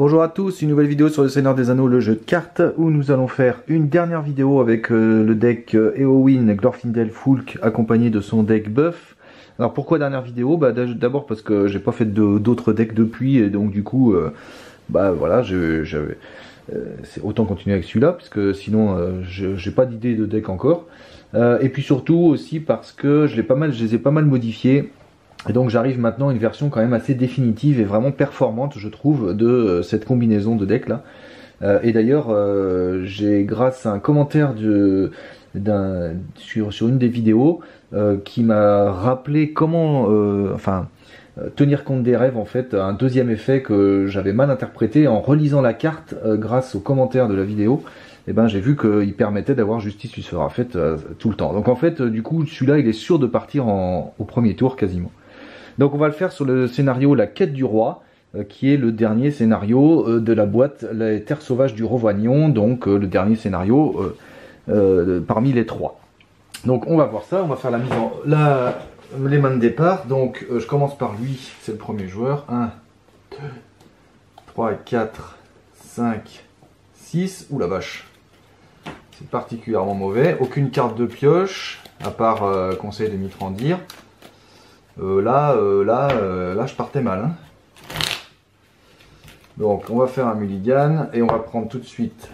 Bonjour à tous, une nouvelle vidéo sur le Seigneur des Anneaux, le jeu de cartes, où nous allons faire une dernière vidéo avec le deck Eowyn, Glorfindel, Fulk, accompagné de son deck buff. Alors pourquoi dernière vidéo? Bah, d'abord parce que j'ai pas fait d'autres decks depuis, et donc du coup, bah voilà, c'est autant continuer avec celui-là, parce que sinon j'ai pas d'idée de deck encore. Et puis surtout aussi parce que je les ai pas mal modifiés. Et donc j'arrive maintenant à une version quand même assez définitive et vraiment performante, je trouve, de cette combinaison de decks là. Et d'ailleurs, j'ai, grâce à un commentaire sur une des vidéos, qui m'a rappelé comment, tenir compte des rêves, en fait, un deuxième effet que j'avais mal interprété en relisant la carte grâce aux commentaires de la vidéo. Et ben j'ai vu qu'il permettait d'avoir justice qui sera faite tout le temps. Donc en fait, du coup, celui-là, il est sûr de partir au premier tour quasiment. Donc on va le faire sur le scénario La Quête du Roi, qui est le dernier scénario de la boîte Les Terres Sauvages du Rhovanion, donc le dernier scénario parmi les trois. Donc on va voir ça, on va faire les mains de départ. Donc je commence par lui, c'est le premier joueur. 1, 2, 3, 4, 5, 6, ouh la vache, c'est particulièrement mauvais. Aucune carte de pioche, à part conseil de Mithrandir. Là, je partais mal, hein. Donc on va faire un mulligan et on va prendre tout de suite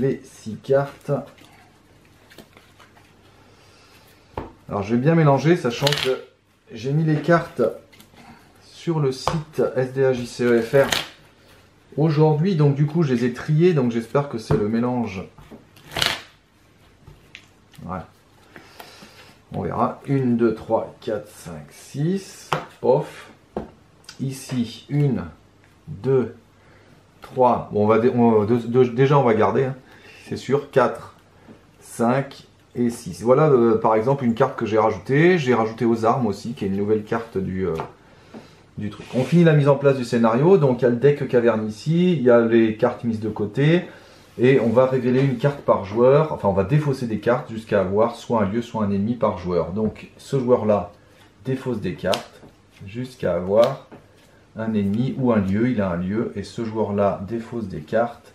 les 6 cartes. Alors je vais bien mélanger, sachant que j'ai mis les cartes sur le site SDAJCEFR aujourd'hui, donc du coup je les ai triées, donc j'espère que c'est le mélange. Voilà. On verra. 1, 2, 3, 4, 5, 6. Pof. Ici, 1, 2, 3. Bon, déjà, on va garder, hein, c'est sûr. 4, 5 et 6. Voilà, par exemple, une carte que j'ai rajoutée. J'ai rajouté aux armes aussi, qui est une nouvelle carte du truc. On finit la mise en place du scénario. Donc, il y a le deck caverne ici. Il y a les cartes mises de côté. Et on va révéler une carte par joueur, enfin on va défausser des cartes jusqu'à avoir soit un lieu, soit un ennemi par joueur. Donc ce joueur-là défausse des cartes jusqu'à avoir un ennemi ou un lieu, il a un lieu. Et ce joueur-là défausse des cartes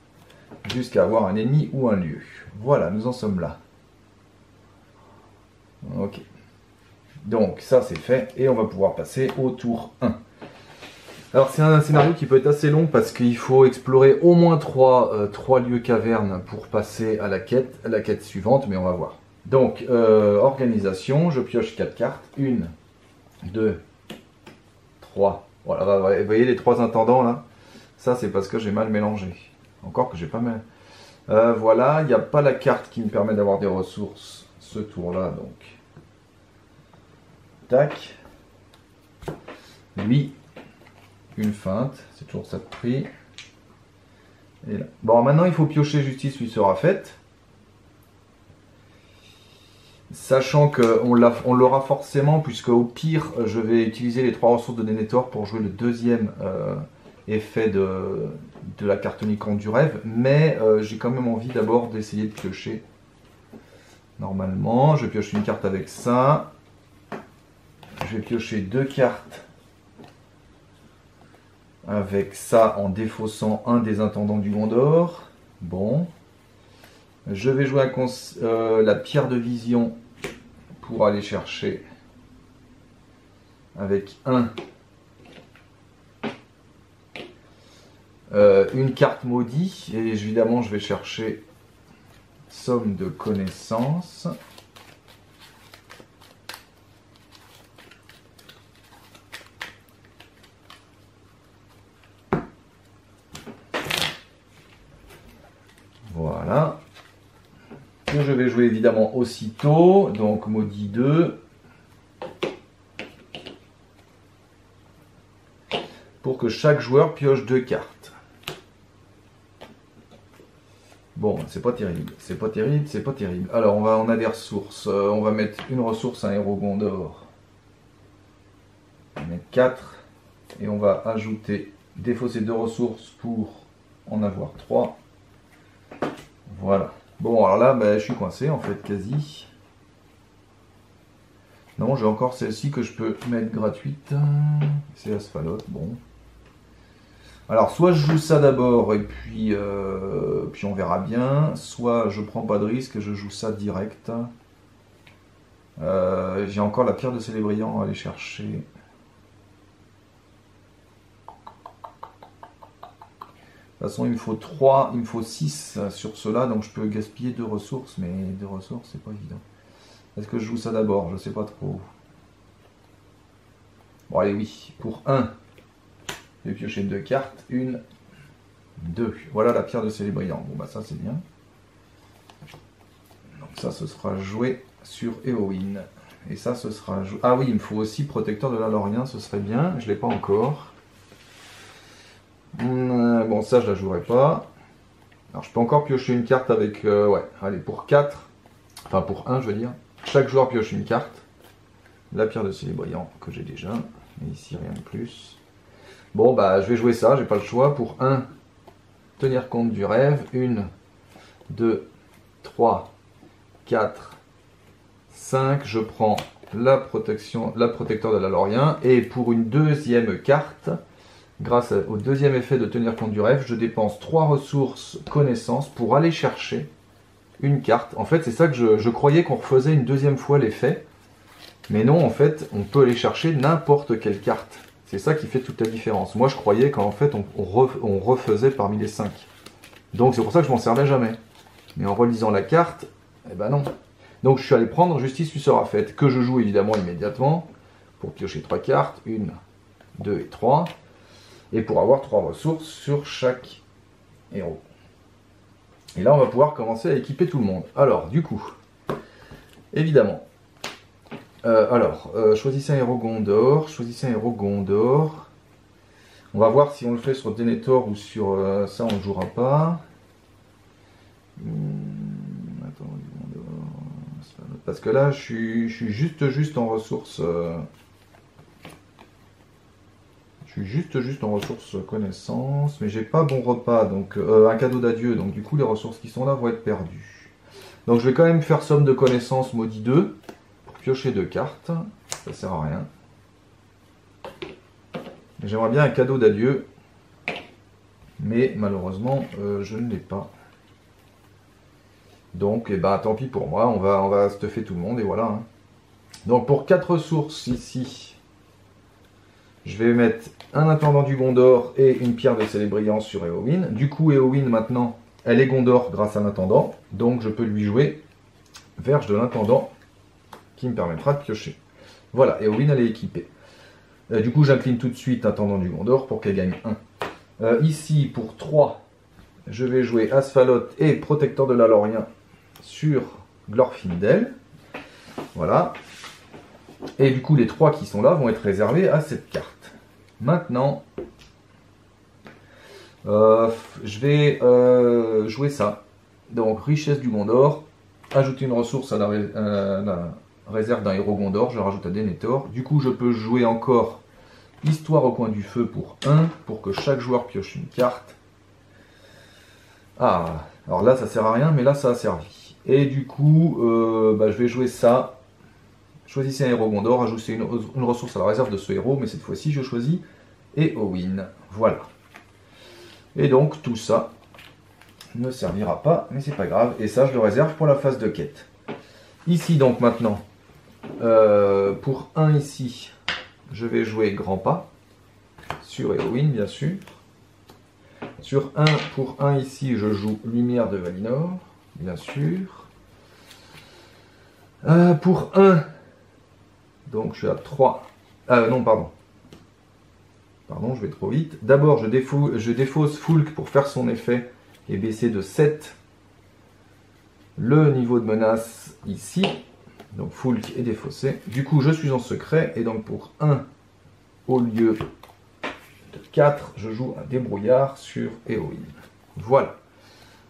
jusqu'à avoir un ennemi ou un lieu. Voilà, nous en sommes là. Ok. Donc ça c'est fait et on va pouvoir passer au tour 1. Alors c'est un scénario qui peut être assez long parce qu'il faut explorer au moins 3 lieux cavernes pour passer à la quête suivante, mais on va voir. Donc organisation, je pioche 4 cartes. 1, 2, 3. Voilà, vous voyez les 3 intendants là? Ça c'est parce que j'ai mal mélangé. Encore que j'ai pas mal. Voilà, il n'y a pas la carte qui me permet d'avoir des ressources ce tour là, donc. Tac. Lui. Une feinte, c'est toujours ça de prix. Et là. Bon, maintenant il faut piocher justice lui sera faite. Sachant qu'on l'aura forcément, puisque au pire, je vais utiliser les 3 ressources de Denethor pour jouer le deuxième effet de la carte unique du rêve. Mais j'ai quand même envie d'abord d'essayer de piocher. Normalement, je pioche une carte avec ça. Je vais piocher 2 cartes. Avec ça, en défaussant un des intendants du Gondor. Bon. Je vais jouer la pierre de vision pour aller chercher avec une carte maudite. Et évidemment, je vais chercher somme de connaissances. Voilà, que je vais jouer évidemment aussitôt, donc maudit 2, pour que chaque joueur pioche 2 cartes. Bon, c'est pas terrible. Alors, on a des ressources, on va mettre une ressource, un héros Gondor, on va mettre 4, et on va ajouter, défausser 2 ressources pour en avoir 3. Voilà. Bon, alors là, je suis coincé, en fait, quasi. Non, j'ai encore celle-ci que je peux mettre gratuite. C'est Asfaloth, bon. Alors, soit je joue ça d'abord et puis, puis on verra bien, soit je prends pas de risque, je joue ça direct. J'ai encore la pierre de Célébrían à aller chercher. De toute façon, il me faut 3, il me faut 6 sur cela, donc je peux gaspiller 2 ressources, mais 2 ressources, c'est pas évident. Est-ce que je joue ça d'abord? Je sais pas trop. Bon, allez, oui, pour 1, je vais piocher 2 cartes. 1, 2. Voilà la pierre de Celebrían. Bon, bah ça, c'est bien. Donc ça, ce sera joué sur Eowyn. Et ça, ce sera joué... Ah oui, il me faut aussi protecteur de la Lórien, ce serait bien. Je l'ai pas encore. Bon, ça, je la jouerai pas. Alors, je peux encore piocher une carte avec... ouais, allez, pour 4. Enfin, pour 1, je veux dire. Chaque joueur pioche une carte. La pierre de Celebrían que j'ai déjà. Et ici, rien de plus. Bon, bah, je vais jouer ça. J'ai pas le choix. Pour 1, tenir compte du rêve. 1, 2, 3, 4, 5. Je prends la protection, la protecteur de la Lórien. Et pour une deuxième carte... Grâce au deuxième effet de tenir compte du rêve, je dépense 3 ressources connaissances pour aller chercher une carte. En fait, c'est ça que je croyais qu'on refaisait une deuxième fois l'effet. Mais non, en fait, on peut aller chercher n'importe quelle carte. C'est ça qui fait toute la différence. Moi, je croyais qu'en fait, on refaisait parmi les 5. Donc, c'est pour ça que je m'en servais jamais. Mais en relisant la carte, eh ben non. Donc, je suis allé prendre Justice lui sera faite, que je joue évidemment immédiatement pour piocher 3 cartes. 1, 2 et 3. Et pour avoir 3 ressources sur chaque héros. Et là, on va pouvoir commencer à équiper tout le monde. Alors, du coup, évidemment. Choisissez un héros Gondor. Choisissez un héros Gondor. On va voir si on le fait sur Denethor ou sur... ça, on ne le jouera pas. Attends, Gondor... Parce que là, je suis juste en ressources... juste en ressources connaissances, mais j'ai pas bon repas, donc un cadeau d'adieu, donc du coup les ressources qui sont là vont être perdues. Donc je vais quand même faire somme de connaissances maudit 2 pour piocher 2 cartes, ça sert à rien. J'aimerais bien un cadeau d'adieu, mais malheureusement je ne l'ai pas. Donc et ben tant pis pour moi, on va stuffer tout le monde et voilà. Hein. Donc pour 4 ressources ici. Je vais mettre un intendant du Gondor et une pierre de Célébrían sur Eowyn. Du coup, Eowyn, maintenant, elle est Gondor grâce à l'intendant. Donc, je peux lui jouer Verge de l'intendant qui me permettra de piocher. Voilà, Eowyn, elle est équipée. Du coup, j'incline tout de suite intendant du Gondor pour qu'elle gagne 1. Ici, pour 3, je vais jouer Asfaloth et protecteur de la Lórien sur Glorfindel. Voilà. Et du coup, les 3 qui sont là vont être réservés à cette carte. Maintenant, je vais jouer ça. Donc, richesse du Gondor. Ajouter une ressource à la réserve d'un héros Gondor. Je rajoute à Denethor. Du coup, je peux jouer encore Histoire au coin du feu pour 1. Pour que chaque joueur pioche une carte. Ah, alors là, ça sert à rien, mais là, ça a servi. Et du coup, je vais jouer ça. Choisissez un héros Gondor, ajoutez une ressource à la réserve de ce héros, mais cette fois-ci, je choisis Eowyn. Voilà. Et donc, tout ça ne servira pas, mais c'est pas grave. Et ça, je le réserve pour la phase de quête. Ici, donc, maintenant, pour 1 ici, je vais jouer Grand Pas, sur Eowyn, bien sûr. Sur 1, pour 1 ici, je joue Lumière de Valinor, bien sûr. Pour 1... Donc je suis à 3. Non, pardon. Pardon, je vais trop vite. D'abord, je défausse Fulk pour faire son effet et baisser de 7 le niveau de menace ici. Donc Fulk est défaussé. Du coup, je suis en secret. Et donc pour 1, au lieu de 4, je joue un débrouillard sur Eowyn. Voilà.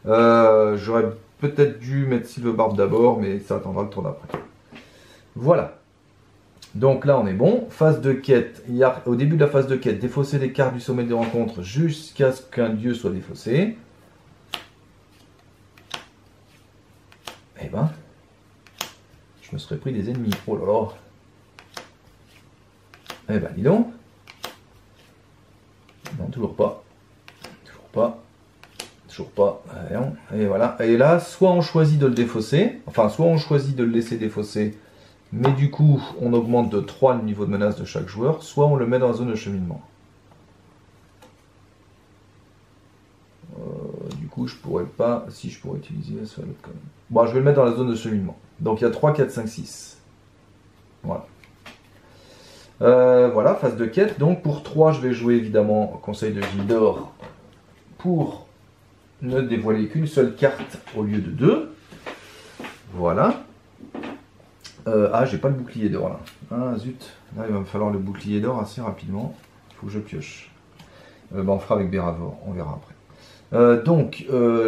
J'aurais peut-être dû mettre Sylvebarbe d'abord, mais ça attendra le tour d'après. Voilà. Donc là, on est bon. Phase de quête. Il y a, au début de la phase de quête, défausser les cartes du sommet des rencontres jusqu'à ce qu'un dieu soit défaussé. Eh ben, je me serais pris des ennemis. Oh là là. Eh ben, dis donc. Non, toujours pas. pas. Toujours pas. Et voilà. Et là, soit on choisit de le défausser, enfin, soit on choisit de le laisser défausser, mais du coup, on augmente de 3 le niveau de menace de chaque joueur, soit on le met dans la zone de cheminement. Du coup, je pourrais pas... Si, je pourrais utiliser ça, l'autre quand même. Bon, je vais le mettre dans la zone de cheminement. Donc, il y a 3, 4, 5, 6. Voilà. Voilà, phase de quête. Donc, pour 3, je vais jouer, évidemment, Conseil de Gildor pour... ne dévoiler qu'une seule carte au lieu de 2. Voilà. Ah, j'ai pas le bouclier d'or là. Ah zut, là il va me falloir le bouclier d'or assez rapidement. Il faut que je pioche. Bah, on fera avec Béravor, on verra après. Donc,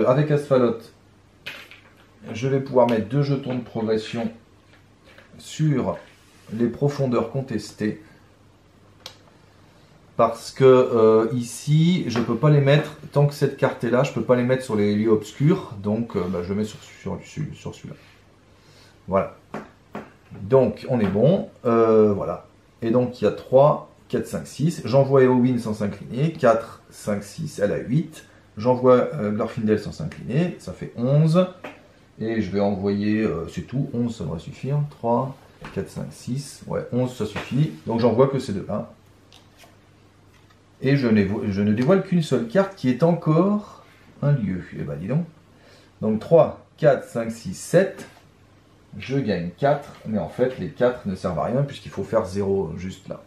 avec Asfaloth, je vais pouvoir mettre 2 jetons de progression sur les profondeurs contestées. Parce que ici, je ne peux pas les mettre, tant que cette carte est là, je ne peux pas les mettre sur les lieux obscurs. Donc, bah, je mets sur celui-là. Voilà. Donc, on est bon. Voilà. Et donc, il y a 3, 4, 5, 6. J'envoie Eowyn sans s'incliner. 4, 5, 6, elle a 8. J'envoie Glorfindel sans s'incliner. Ça fait 11. Et je vais envoyer, c'est tout, 11 ça devrait suffire. 3, 4, 5, 6. Ouais, 11 ça suffit. Donc, j'envoie que ces deux-là. Et je ne dévoile qu'une seule carte qui est encore un lieu. Eh ben dis donc. Donc 3, 4, 5, 6, 7. Je gagne 4. Mais en fait, les 4 ne servent à rien puisqu'il faut faire 0 juste là.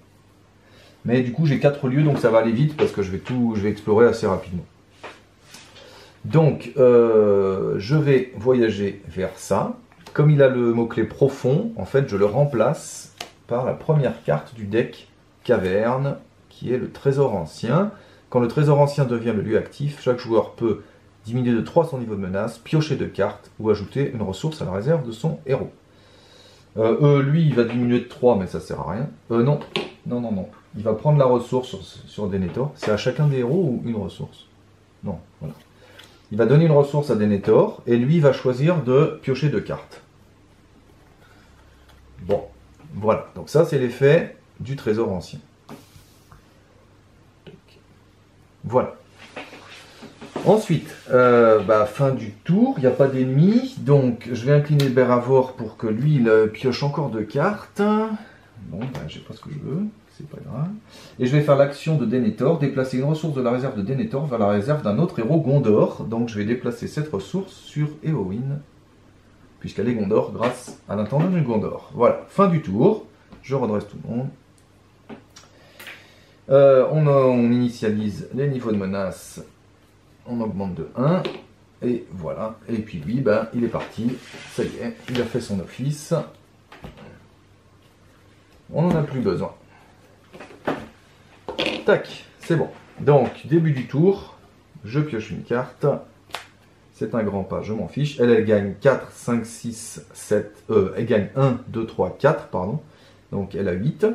Mais du coup, j'ai 4 lieux, donc ça va aller vite parce que je vais explorer assez rapidement. Donc, je vais voyager vers ça. Comme il a le mot-clé profond, en fait, je le remplace par la première carte du deck caverne, qui est le trésor ancien. Quand le trésor ancien devient le lieu actif, chaque joueur peut diminuer de 3 son niveau de menace, piocher 2 cartes ou ajouter une ressource à la réserve de son héros. Lui, il va diminuer de 3, mais ça sert à rien. Non. Il va prendre la ressource sur Denethor. C'est à chacun des héros ou une ressource? Non, voilà. Il va donner une ressource à Denethor et lui, il va choisir de piocher 2 cartes. Bon, voilà. Donc ça, c'est l'effet du trésor ancien. Voilà. Ensuite, fin du tour, il n'y a pas d'ennemis, donc je vais incliner Béravor pour que lui, il pioche encore 2 cartes. Bon, je n'ai pas ce que je veux, c'est pas grave. Et je vais faire l'action de Denethor, déplacer une ressource de la réserve de Denethor vers la réserve d'un autre héros Gondor. Donc je vais déplacer cette ressource sur Eowyn, puisqu'elle est Gondor grâce à l'intendant de Gondor. Voilà, fin du tour, je redresse tout le monde. On initialise les niveaux de menace, on augmente de 1, et voilà, et puis lui, il est parti, ça y est, il a fait son office, on n'en a plus besoin. Tac, c'est bon. Donc, début du tour, je pioche une carte, c'est un grand pas, je m'en fiche, elle gagne 4, 5, 6, 7, elle gagne 1, 2, 3, 4, pardon, donc elle a 8.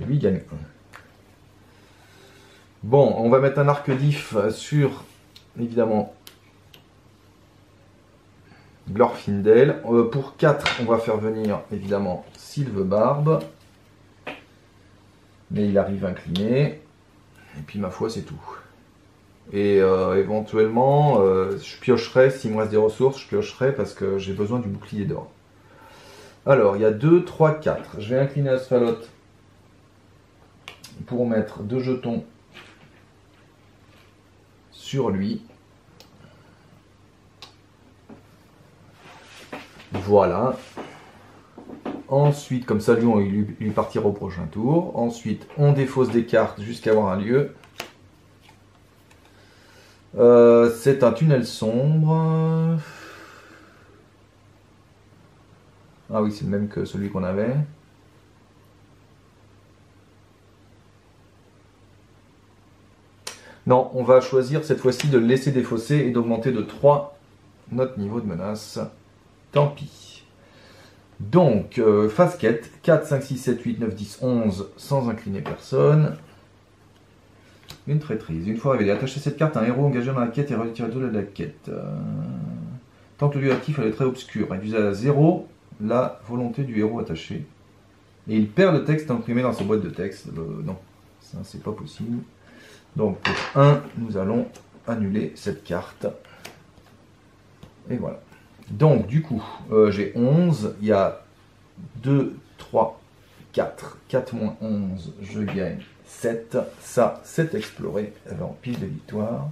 Et lui, il gagne 1. Bon, on va mettre un arc-diff sur, évidemment, Glorfindel. Pour 4, on va faire venir, évidemment, Sylvebarbe. Mais il arrive incliné. Et puis, ma foi, c'est tout. Et éventuellement, je piocherai, s'il me reste des ressources, je piocherai parce que j'ai besoin du bouclier d'or. Alors, il y a 2, 3, 4. Je vais incliner Asfaloth pour mettre 2 jetons sur lui. Voilà. Ensuite, comme ça, lui, on lui partira au prochain tour. Ensuite, on défausse des cartes jusqu'à avoir un lieu. C'est un tunnel sombre. Ah oui, c'est le même que celui qu'on avait. Non, on va choisir cette fois-ci de le laisser défausser et d'augmenter de 3 notre niveau de menace. Tant pis. Donc, phase quête. 4, 5, 6, 7, 8, 9, 10, 11, sans incliner personne. Une traîtrise. Une fois révélée, attachez cette carte à un héros engagé dans la quête et retirez de la quête. Tant que le lieu actif, elle est très obscure. Réduisez à 0 la volonté du héros attaché. Et il perd le texte imprimé dans sa boîte de texte. Non, ça c'est pas possible. Donc pour 1, nous allons annuler cette carte. Et voilà. Donc du coup, j'ai 11, il y a 2, 3, 4. 4 moins 11, je gagne 7. Ça, c'est exploré. Alors, pile de victoire.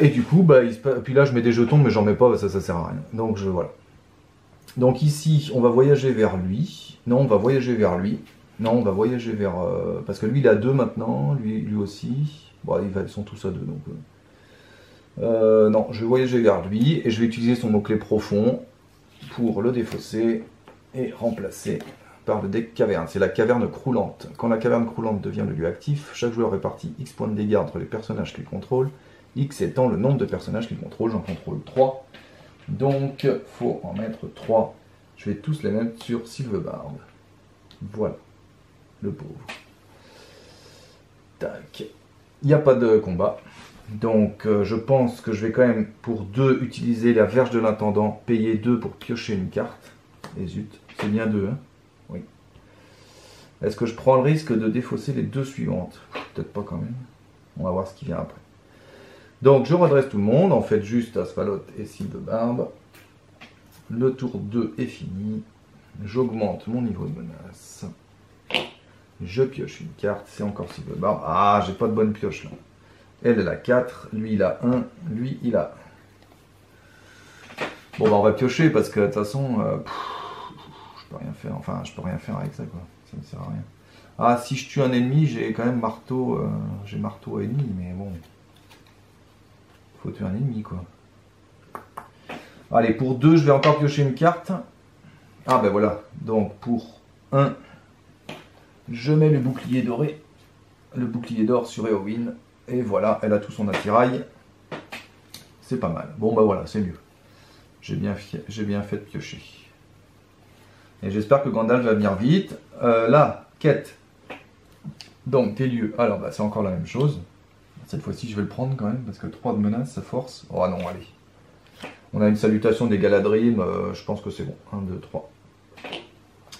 Et du coup, bah, puis là, je mets des jetons, mais j'en mets pas, ça sert à rien. Donc voilà. Donc ici, on va voyager vers lui. Non, on va voyager vers lui. Non, on va voyager vers... parce que lui, il a 2 maintenant, lui aussi. Bon, ils sont tous à 2, donc... non, je vais voyager vers lui, et je vais utiliser son mot-clé profond pour le défausser et remplacer par le deck caverne. C'est la caverne croulante. Quand la caverne croulante devient le lieu actif, chaque joueur répartit X points de dégâts entre les personnages qu'il contrôle, X étant le nombre de personnages qu'il contrôle. J'en contrôle 3. Donc, il faut en mettre 3. Je vais tous les mettre sur Sylvebarbe. Voilà. Le pauvre. Tac. Il n'y a pas de combat. Donc, je pense que je vais quand même, pour 2, utiliser la verge de l'intendant, payer 2 pour piocher une carte. Et zut, c'est bien 2, hein? Oui. Est-ce que je prends le risque de défausser les 2 suivantes? Peut-être pas quand même. On va voir ce qui vient après. Donc, je redresse tout le monde. En fait, juste Asfaloth et Sylvebarbe. Le tour 2 est fini. J'augmente mon niveau de menace. Je pioche une carte. C'est encore Sylvebarbe. Ah, j'ai pas de bonne pioche, là. Elle, elle a 4, lui il a 1, lui il a 1. Bon bah on va piocher parce que de toute façon, je peux rien faire, enfin je peux rien faire avec ça quoi, ça ne sert à rien. Ah si je tue un ennemi, j'ai quand même marteau, j'ai marteau à ennemi, mais bon, faut tuer un ennemi quoi. Allez pour 2, je vais encore piocher une carte. Ah ben voilà, donc pour 1, je mets le bouclier doré, le bouclier d'or sur Eowyn. Et voilà, elle a tout son attirail. C'est pas mal. Bon, bah voilà, c'est mieux. J'ai bien fait de piocher. Et j'espère que Gandalf va venir vite. Là, quête. Donc, tes lieux. Alors, bah, c'est encore la même chose. Cette fois-ci, je vais le prendre quand même, parce que 3 de menace, ça force. Oh non, allez. On a une salutation des Galadrim. Je pense que c'est bon. 1, 2, 3.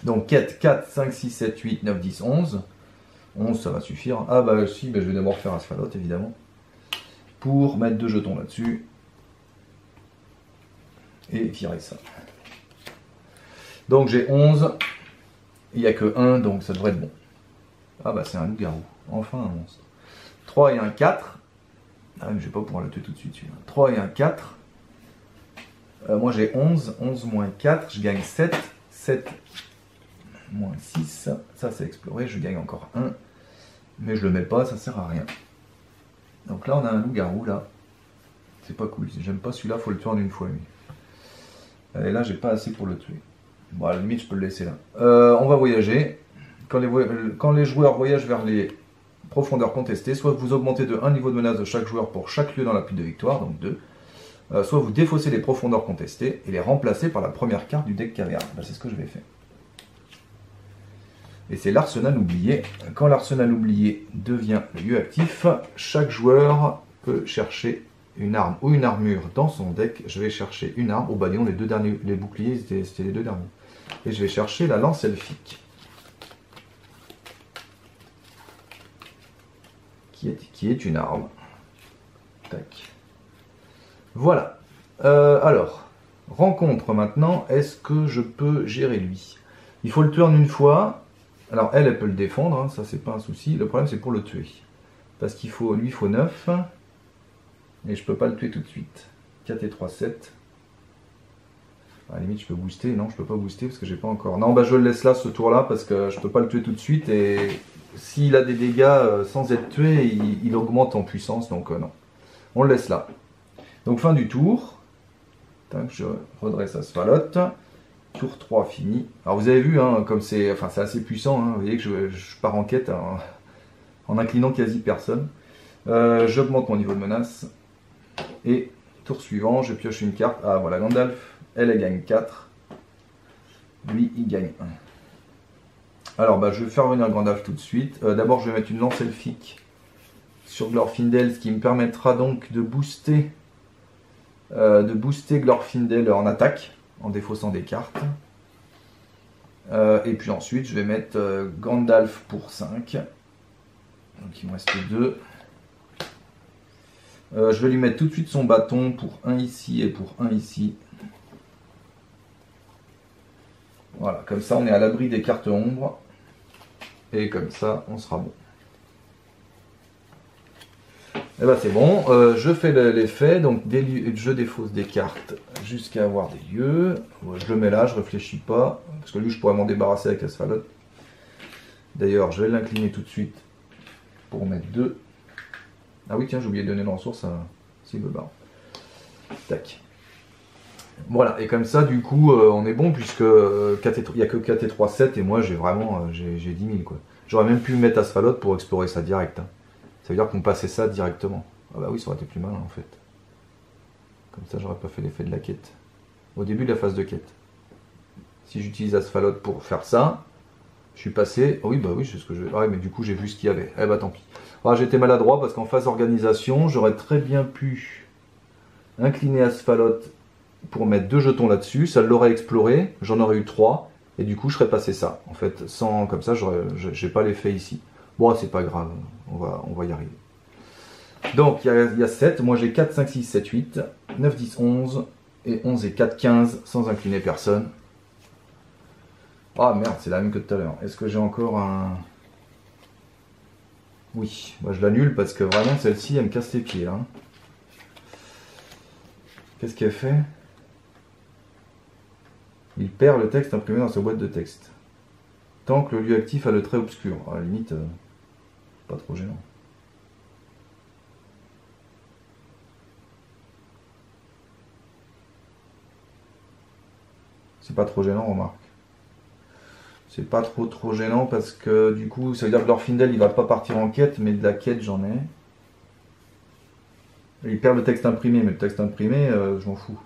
Donc, quête 4, 5, 6, 7, 8, 9, 10, 11. 11, ça va suffire. Ah bah si, bah, je vais d'abord faire Asfaloth, évidemment. Pour mettre 2 jetons là-dessus. Et virer ça. Donc j'ai 11. Il n'y a que 1, donc ça devrait être bon. Ah bah c'est un loup-garou. Enfin un monstre. 3 et un 4. Ah mais je vais pas pouvoir le tuer tout de suite celui-là. 3 et un 4. Moi j'ai 11. 11 moins 4, je gagne 7. 7 moins 6. Ça c'est exploré. Je gagne encore 1. Mais je le mets pas, ça sert à rien. Donc là on a un loup-garou là. C'est pas cool, j'aime pas celui-là, faut le tuer en une fois lui. Allez là j'ai pas assez pour le tuer. Bon à la limite je peux le laisser là. On va voyager. Quand les joueurs voyagent vers les profondeurs contestées, soit vous augmentez de 1 niveau de menace de chaque joueur pour chaque lieu dans la pile de victoire, donc 2. Soit vous défaussez les profondeurs contestées et les remplacez par la première carte du deck caverne. Ben, c'est ce que je vais faire. Et c'est l'arsenal oublié. Quand l'arsenal oublié devient le lieu actif, chaque joueur peut chercher une arme ou une armure dans son deck. Je vais chercher une arme. Au bâillon, les 2 derniers, les boucliers, c'était les 2 derniers. Et je vais chercher la lance elfique. Qui est une arme. Tac. Voilà. Alors, rencontre maintenant. Est-ce que je peux gérer lui? Il faut le tuer en une fois. Alors elle peut le défendre, hein, ça c'est pas un souci. Le problème c'est pour le tuer. Parce qu'il faut, lui il faut 9. Et je peux pas le tuer tout de suite. 4 et 3, 7. À la limite je peux booster. Non je peux pas booster parce que j'ai pas encore. Non bah je le laisse là ce tour là parce que je peux pas le tuer tout de suite. Et s'il a des dégâts sans être tué, il augmente en puissance. Donc non. On le laisse là. Donc fin du tour. Tac, je redresse Asfaloth. Tour 3 fini. Alors vous avez vu, hein, comme c'est enfin, assez puissant, hein, vous voyez que je pars en quête hein, en inclinant quasi personne. J'augmente mon niveau de menace. Et tour suivant, je pioche une carte. Ah voilà, Gandalf, elle gagne 4. Lui, il gagne 1. Alors bah, je vais faire venir Gandalf tout de suite. D'abord, je vais mettre une lance elfique sur Glorfindel, ce qui me permettra donc de booster Glorfindel en attaque. En défaussant des cartes. Et puis ensuite, je vais mettre Gandalf pour 5. Donc il me reste 2. Je vais lui mettre tout de suite son bâton pour 1 ici et pour 1 ici. Voilà, comme ça on est à l'abri des cartes ombres. Et comme ça, on sera bon. Et bah c'est bon, je fais l'effet, donc des lieux, je défausse des cartes jusqu'à avoir des lieux. Je le mets là, je réfléchis pas, parce que lui je pourrais m'en débarrasser avec Asfaloth. D'ailleurs, je vais l'incliner tout de suite pour mettre 2. Ah oui tiens, j'ai oublié de donner la ressource à Sylvebarbe. Tac. Voilà, et comme ça du coup on est bon, puisque il n'y a que 4 et 3, 7, et moi j'ai vraiment, j'ai 10 000 quoi. J'aurais même pu mettre Asfaloth pour explorer ça direct, hein. Ça veut dire qu'on passait ça directement. Ah bah oui, ça aurait été plus malin en fait. Comme ça, j'aurais pas fait l'effet de la quête. Au début de la phase de quête. Si j'utilise Asfaloth pour faire ça, je suis passé... Oh oui, bah oui, c'est ce que je... Ah oui, mais du coup, j'ai vu ce qu'il y avait. Eh bah tant pis. Ah, j'étais maladroit parce qu'en phase organisation, j'aurais très bien pu incliner Asfaloth pour mettre 2 jetons là-dessus. Ça l'aurait exploré, j'en aurais eu 3. Et du coup, je serais passé ça. En fait, sans comme ça, j'ai pas l'effet ici. Bon, c'est pas grave, on va y arriver. Donc, il y a 7, moi j'ai 4, 5, 6, 7, 8, 9, 10, 11, et 11 et 4, 15, sans incliner personne. Ah merde, c'est la même que tout à l'heure. Est-ce que j'ai encore un... Oui, bah, je l'annule parce que vraiment celle-ci, elle me casse les pieds. Hein. Qu'est-ce qu'elle fait? Il perd le texte imprimé dans sa boîte de texte. Tant que le lieu actif a le trait obscur. À la limite... Pas trop gênant. C'est pas trop gênant, remarque. C'est pas trop gênant parce que du coup, ça veut dire que Glorfindel il va pas partir en quête, mais de la quête j'en ai. Il perd le texte imprimé, mais le texte imprimé, je m'en fous.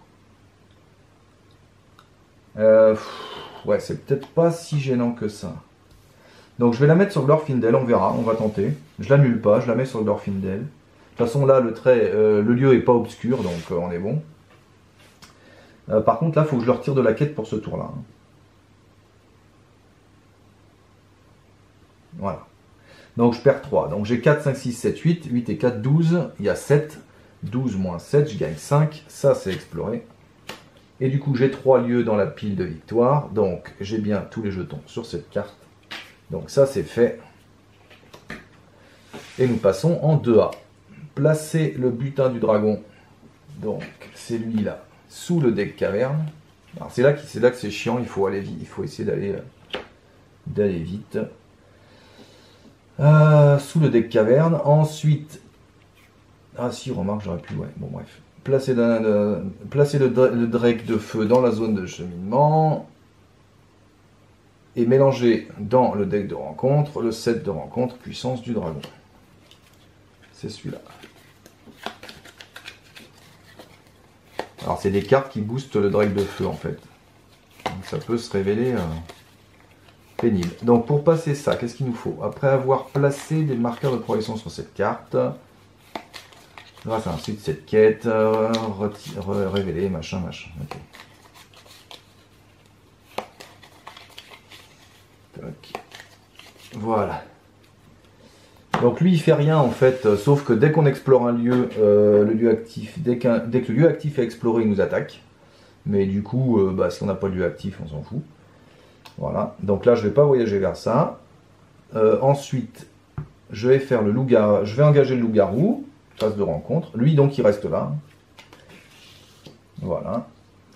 Ouais, c'est peut-être pas si gênant que ça. Donc je vais la mettre sur Glorfindel, on verra, on va tenter. Je l'annule pas, je la mets sur Glorfindel. De toute façon là, le trait, le lieu est pas obscur, donc on est bon. Par contre là, il faut que je le retire de la quête pour ce tour-là. Hein. Voilà. Donc je perds 3. Donc j'ai 4, 5, 6, 7, 8. 8 et 4, 12. Il y a 7. 12 moins 7, je gagne 5. Ça c'est exploré. Et du coup j'ai 3 lieux dans la pile de victoire. Donc j'ai bien tous les jetons sur cette carte. Donc ça c'est fait. Et nous passons en 2A. Placer le butin du dragon. Donc c'est lui là, sous le deck caverne. Alors c'est là que c'est chiant, il faut aller vite, il faut essayer d'aller vite. Sous le deck caverne. Ensuite. Ah si, remarque, j'aurais pu. Ouais, bon bref. Placer le drake de feu dans la zone de cheminement. Et mélanger dans le deck de rencontre, le set de rencontre, puissance du dragon. C'est celui-là. Alors c'est des cartes qui boostent le drake de feu en fait. Donc ça peut se révéler pénible. Donc pour passer ça, qu'est-ce qu'il nous faut? Après avoir placé des marqueurs de progression sur cette carte, grâce à un site de cette quête, révéler, machin, machin. Okay. Okay. Voilà. Donc lui il fait rien en fait, sauf que dès qu'on explore un lieu, le lieu actif, dès que le lieu actif est exploré, il nous attaque. Mais du coup, bah, si on n'a pas de lieu actif, on s'en fout. Voilà. Donc là, je vais pas voyager vers ça. Ensuite, je vais faire le loup-garou. Je vais engager le loup-garou, phase de rencontre. Lui donc il reste là. Voilà.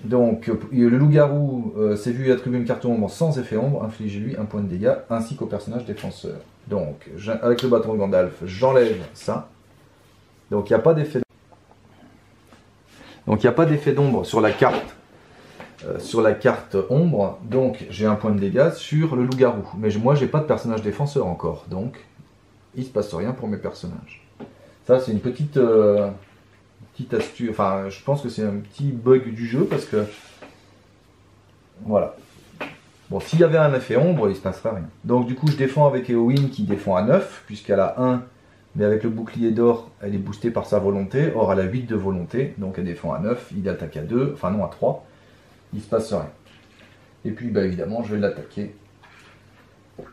Donc, le loup-garou s'est vu attribuer une carte ombre sans effet ombre, infligez-lui un point de dégâts, ainsi qu'au personnage défenseur. Donc, avec le bâton de Gandalf, j'enlève ça. Donc, il n'y a pas d'effet d'ombre. Donc, il n'y a pas d'effet d'ombre sur la carte ombre, donc j'ai un point de dégâts sur le loup-garou. Mais moi, j'ai pas de personnage défenseur encore, donc il se passe rien pour mes personnages. Ça, c'est une petite... petite astuce, enfin je pense que c'est un petit bug du jeu parce que voilà. Bon, s'il y avait un effet ombre, il se passerait rien. Donc du coup je défends avec Eowyn qui défend à 9 puisqu'elle a 1, mais avec le bouclier d'or elle est boostée par sa volonté, or elle a 8 de volonté, donc elle défend à 9, il attaque à 2, enfin non à 3, il se passe rien. Et puis bah, évidemment je vais l'attaquer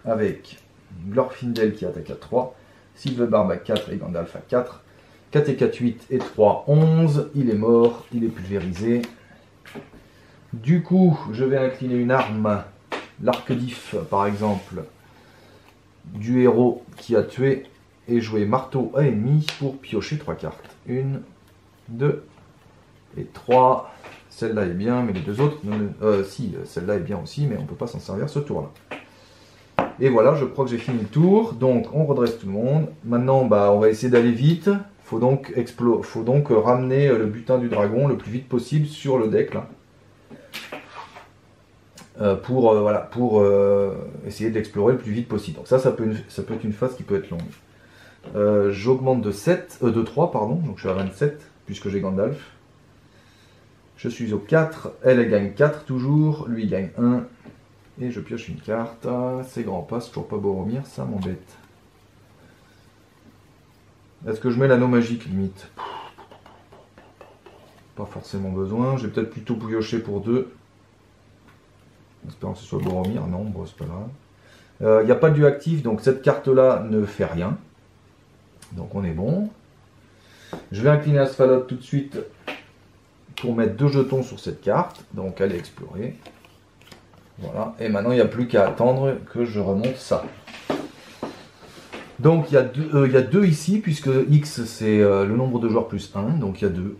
avec Glorfindel qui attaque à 3, Sylvebarbe à 4 et Gandalf à 4. 4 et 4, 8 et 3, 11. Il est mort, il est pulvérisé. Du coup, je vais incliner une arme, l'arc d'if par exemple, du héros qui a tué et jouer marteau à ennemi pour piocher 3 cartes. 1, 2 et 3. Celle-là est bien, mais les deux autres... si, celle-là est bien aussi, mais on ne peut pas s'en servir ce tour-là. Et voilà, je crois que j'ai fini le tour. Donc, on redresse tout le monde. Maintenant, bah, on va essayer d'aller vite. Faut donc ramener le butin du dragon le plus vite possible sur le deck, là. Pour essayer d'explorer le plus vite possible. Donc ça peut être une phase qui peut être longue. J'augmente de 3, pardon. Donc je suis à 27, puisque j'ai Gandalf. Je suis au 4. Elle gagne 4 toujours. Lui, il gagne 1. Et je pioche une carte. Ah, c'est grand pas, c'est toujours pas Boromir, ça m'embête. Est-ce que je mets l'anneau magique limite? Pas forcément besoin. J'ai peut-être plutôt bouilloché pour 2. Espérant que ce soit Boromir. Non, bon, c'est pas grave. Il n'y a pas de lieu actif, donc cette carte-là ne fait rien. Donc on est bon. Je vais incliner Asfaloth tout de suite pour mettre 2 jetons sur cette carte. Donc elle est explorée. Voilà, et maintenant il n'y a plus qu'à attendre que je remonte ça. Donc il y a 2 ici, puisque X c'est le nombre de joueurs plus 1, donc il y a 2.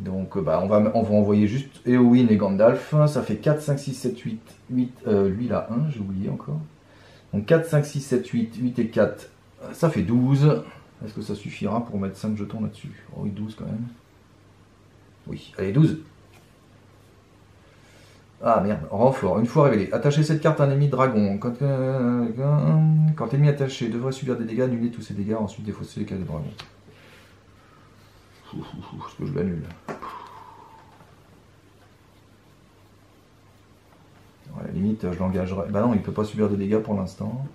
Donc bah, on va envoyer juste Eowyn et Gandalf, ça fait 4, 5, 6, 7, 8, 8, lui il a 1, j'ai oublié encore. Donc 4, 5, 6, 7, 8, 8 et 4, ça fait 12. Est-ce que ça suffira pour mettre 5 jetons là-dessus? Oh oui, 12 quand même. Oui, allez 12. Ah merde, renfort, une fois révélé. Attachez cette carte à un ennemi dragon. Quand l'ennemi attaché devrait subir des dégâts, annulez tous ces dégâts, ensuite défaussez les cartes de dragon. Est-ce que je l'annule? À la limite, je l'engagerai. Bah non, il ne peut pas subir des dégâts pour l'instant.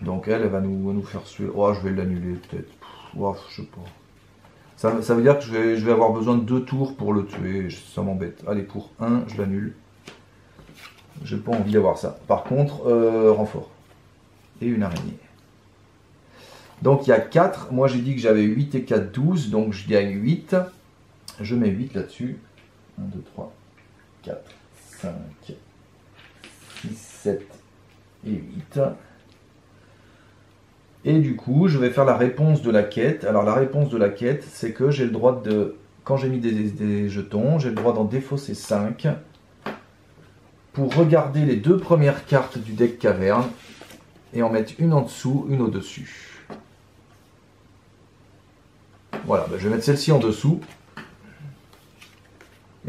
Donc elle va nous faire suer. Oh, je vais l'annuler peut-être. Oh, je sais pas. Ça veut dire que je vais avoir besoin de 2 tours pour le tuer, ça m'embête. Allez, pour 1, je l'annule. J'ai pas envie d'avoir ça. Par contre, renfort. Et une araignée. Donc il y a 4. Moi j'ai dit que j'avais 8 et 4, 12. Donc je gagne 8. Je mets 8 là-dessus. 1, 2, 3, 4, 5, 6, 7 et 8. Et du coup, je vais faire la réponse de la quête. Alors la réponse de la quête, c'est que j'ai le droit de... Quand j'ai mis des jetons, j'ai le droit d'en défausser 5 pour regarder les 2 premières cartes du deck caverne et en mettre une en dessous, une au-dessus. Voilà, ben je vais mettre celle-ci en dessous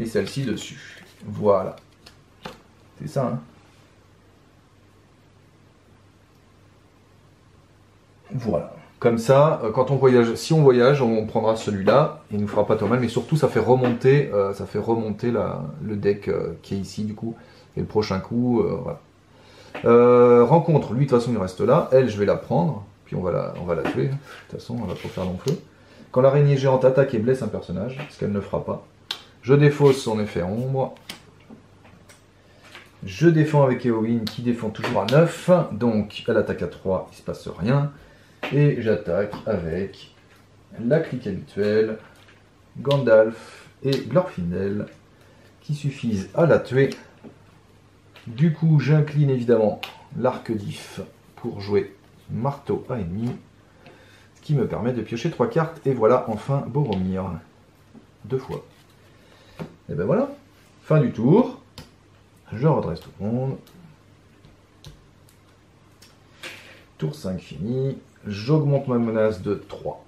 et celle-ci dessus. Voilà. C'est ça, hein ? Voilà, comme ça, quand on voyage, si on voyage, on prendra celui-là, il ne nous fera pas trop mal, mais surtout ça fait remonter le deck qui est ici du coup, et le prochain coup, voilà. Rencontre, lui de toute façon il reste là, elle je vais la prendre, puis on va la tuer, de toute façon on va pas faire long feu. Quand l'araignée géante attaque et blesse un personnage, ce qu'elle ne fera pas, je défausse son effet ombre. Je défends avec Eowyn qui défend toujours à 9, donc elle attaque à 3, il se passe rien. Et j'attaque avec la clique habituelle, Gandalf et Glorfindel, qui suffisent à la tuer. Du coup, j'incline évidemment l'arc d'if pour jouer marteau à ennemi, ce qui me permet de piocher 3 cartes. Et voilà enfin Boromir, 2 fois. Et ben voilà, fin du tour. Je redresse tout le monde. Tour 5 fini. J'augmente ma menace de 3.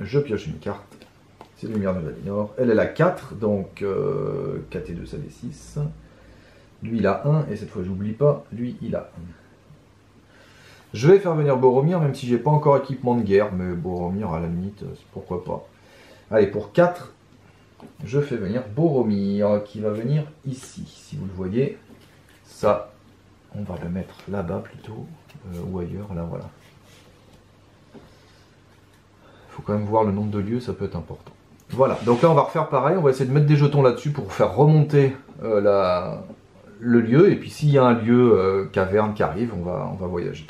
Je pioche une carte. C'est Lumière de Valinor. Elle est à 4, donc 4 et 2, ça fait 6. Lui, il a 1, et cette fois, j'oublie pas. Lui, il a 1. Je vais faire venir Boromir, même si j'ai pas encore équipement de guerre. Mais Boromir, à la limite, pourquoi pas. Allez, pour 4, je fais venir Boromir, qui va venir ici. Si vous le voyez, ça, on va le mettre là-bas plutôt. Ou ailleurs, là voilà. Il faut quand même voir le nombre de lieux, ça peut être important. Voilà, donc là on va refaire pareil, on va essayer de mettre des jetons là-dessus pour faire remonter le lieu, et puis s'il y a un lieu caverne qui arrive, on va voyager.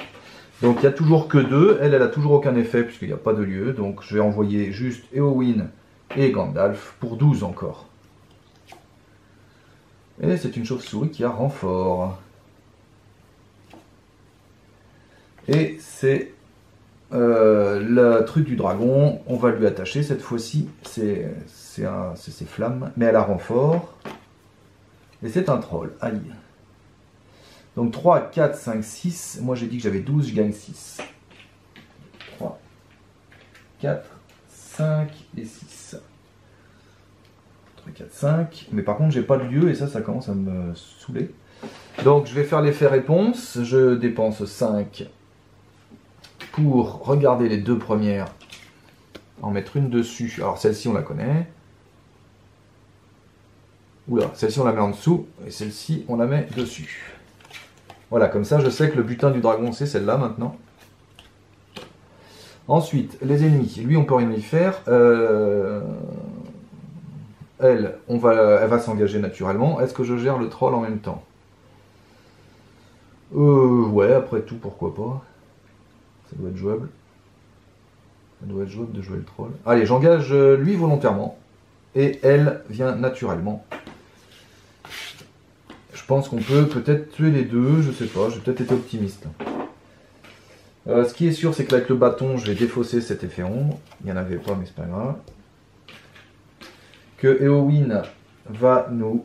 Donc il n'y a toujours que deux, elle a toujours aucun effet puisqu'il n'y a pas de lieu, donc je vais envoyer juste Eowyn et Gandalf pour 12 encore. Et c'est une chauve-souris qui a renfort. Et c'est le truc du dragon, on va lui attacher cette fois-ci, c'est ses flammes, mais elle a renfort. Et c'est un troll, aïe. Donc 3, 4, 5, 6, moi j'ai dit que j'avais 12, je gagne 6. 3, 4, 5 et 6. 3, 4, 5, mais par contre j'ai pas de lieu et ça commence à me saouler. Donc je vais faire l'effet réponse, je dépense 5 pour regarder les deux premières, en mettre une dessus. Alors celle-ci on la connaît. Oula, celle-ci on la met en dessous et celle-ci on la met dessus. Voilà, comme ça je sais que le butin du dragon c'est celle-là maintenant. Ensuite, les ennemis. Lui on peut rien y faire. Elle va s'engager naturellement. Est-ce que je gère le troll en même temps? Ouais, après tout, pourquoi pas. Ça doit être jouable. Ça doit être jouable de jouer le troll. Allez, j'engage lui volontairement. Et elle vient naturellement. Je pense qu'on peut peut-être tuer les deux, je sais pas, j'ai peut-être été optimiste. Ce qui est sûr, c'est qu'avec le bâton, je vais défausser cet effet ombre. Il n'y en avait pas, mais c'est pas grave. Que Eowyn va nous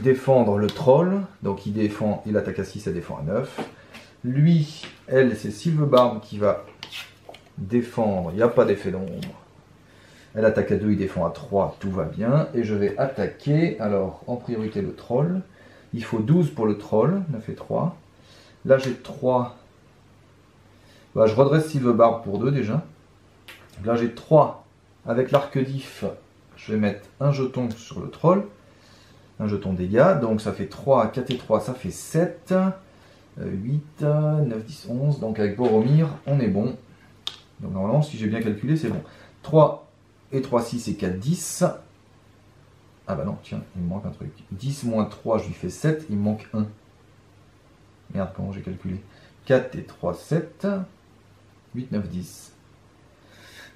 défendre le troll. Donc il attaque à 6, elle défend à 9. Lui, elle, c'est Sylvebarbe qui va défendre. Il n'y a pas d'effet d'ombre. Elle attaque à 2, il défend à 3, tout va bien. Et je vais attaquer, alors en priorité le troll. Il faut 12 pour le troll, 9 et 3. Là j'ai 3. Bah, je redresse Sylvebarbe pour 2 déjà. Là j'ai 3. Avec l'arc-diff, je vais mettre un jeton sur le troll. Un jeton dégâts. Donc ça fait 3, 4 et 3, ça fait 7. 8, 9, 10, 11. Donc avec Boromir, on est bon. Donc normalement, si j'ai bien calculé, c'est bon. 3 et 3, 6 et 4, 10. Ah bah non, tiens, il me manque un truc. 10 moins 3, je lui fais 7, il me manque 1. Merde, comment j'ai calculé? 4 et 3, 7, 8, 9, 10.